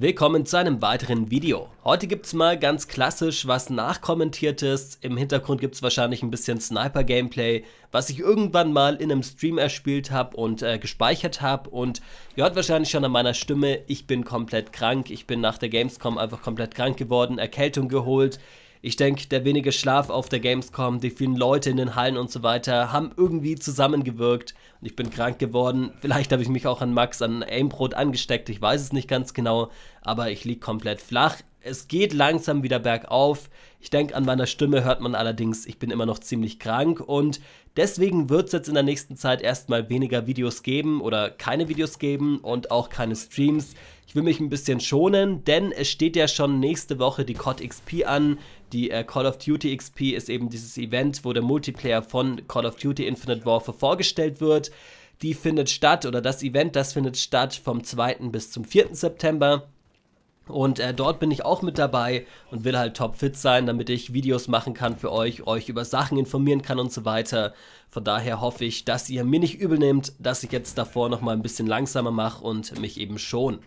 Willkommen zu einem weiteren Video. Heute gibt es mal ganz klassisch was nachkommentiertes. Im Hintergrund gibt es wahrscheinlich ein bisschen Sniper-Gameplay, was ich irgendwann mal in einem Stream erspielt habe und gespeichert habe. Und ihr hört wahrscheinlich schon an meiner Stimme, ich bin komplett krank. Ich bin nach der Gamescom einfach komplett krank geworden, Erkältung geholt. Ich denke, der wenige Schlaf auf der Gamescom, die vielen Leute in den Hallen und so weiter, haben irgendwie zusammengewirkt und ich bin krank geworden. Vielleicht habe ich mich auch an Max, an Aimbot angesteckt, ich weiß es nicht ganz genau, aber ich liege komplett flach. Es geht langsam wieder bergauf. Ich denke, an meiner Stimme hört man allerdings, ich bin immer noch ziemlich krank und deswegen wird es jetzt in der nächsten Zeit erstmal weniger Videos geben oder keine Videos geben und auch keine Streams. Ich will mich ein bisschen schonen, denn es steht ja schon nächste Woche die COD XP an. Die Call of Duty XP ist eben dieses Event, wo der Multiplayer von Call of Duty Infinite Warfare vorgestellt wird. Die findet statt, oder das Event, das findet statt vom 2. bis zum 4. September. Und dort bin ich auch mit dabei und will halt topfit sein, damit ich Videos machen kann für euch, euch über Sachen informieren kann und so weiter. Von daher hoffe ich, dass ihr mir nicht übel nehmt, dass ich jetzt davor nochmal ein bisschen langsamer mache und mich eben schon.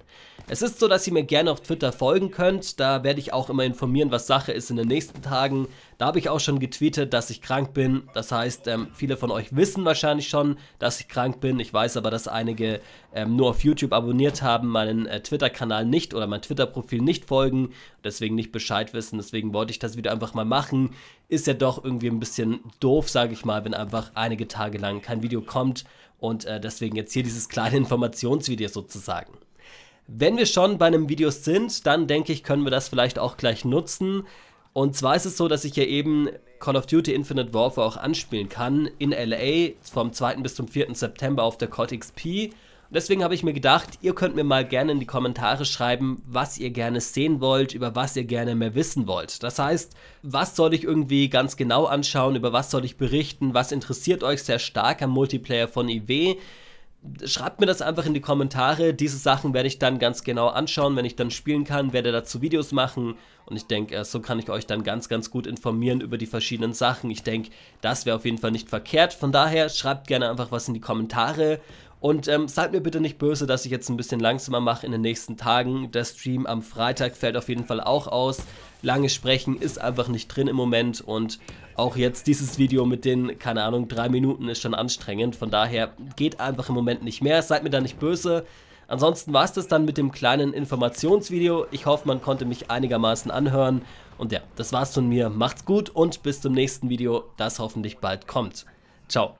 Es ist so, dass ihr mir gerne auf Twitter folgen könnt, da werde ich auch immer informieren, was Sache ist in den nächsten Tagen. Da habe ich auch schon getweetet, dass ich krank bin, das heißt, viele von euch wissen wahrscheinlich schon, dass ich krank bin. Ich weiß aber, dass einige nur auf YouTube abonniert haben, meinen Twitter-Kanal nicht oder mein Twitter-Profil nicht folgen, deswegen nicht Bescheid wissen, deswegen wollte ich das wieder einfach mal machen. Ist ja doch irgendwie ein bisschen doof, sage ich mal, wenn einfach einige Tage lang kein Video kommt und deswegen jetzt hier dieses kleine Informationsvideo sozusagen. Wenn wir schon bei einem Video sind, dann denke ich, können wir das vielleicht auch gleich nutzen. Und zwar ist es so, dass ich hier eben Call of Duty Infinite Warfare auch anspielen kann in LA vom 2. bis zum 4. September auf der COD XP. Deswegen habe ich mir gedacht, ihr könnt mir mal gerne in die Kommentare schreiben, was ihr gerne sehen wollt, über was ihr gerne mehr wissen wollt. Das heißt, was soll ich irgendwie ganz genau anschauen, über was soll ich berichten, was interessiert euch sehr stark am Multiplayer von IW? Schreibt mir das einfach in die Kommentare. Diese Sachen werde ich dann ganz genau anschauen, wenn ich dann spielen kann, werde dazu Videos machen. Und ich denke, so kann ich euch dann ganz, ganz gut informieren über die verschiedenen Sachen. Ich denke, das wäre auf jeden Fall nicht verkehrt. Von daher, schreibt gerne einfach was in die Kommentare. Und seid mir bitte nicht böse, dass ich jetzt ein bisschen langsamer mache in den nächsten Tagen. Der Stream am Freitag fällt auf jeden Fall auch aus. Lange Sprechen ist einfach nicht drin im Moment und auch jetzt dieses Video mit den, keine Ahnung, 3 Minuten ist schon anstrengend. Von daher geht einfach im Moment nicht mehr. Seid mir da nicht böse. Ansonsten war es das dann mit dem kleinen Informationsvideo. Ich hoffe, man konnte mich einigermaßen anhören. Und ja, das war's von mir. Macht's gut und bis zum nächsten Video, das hoffentlich bald kommt. Ciao.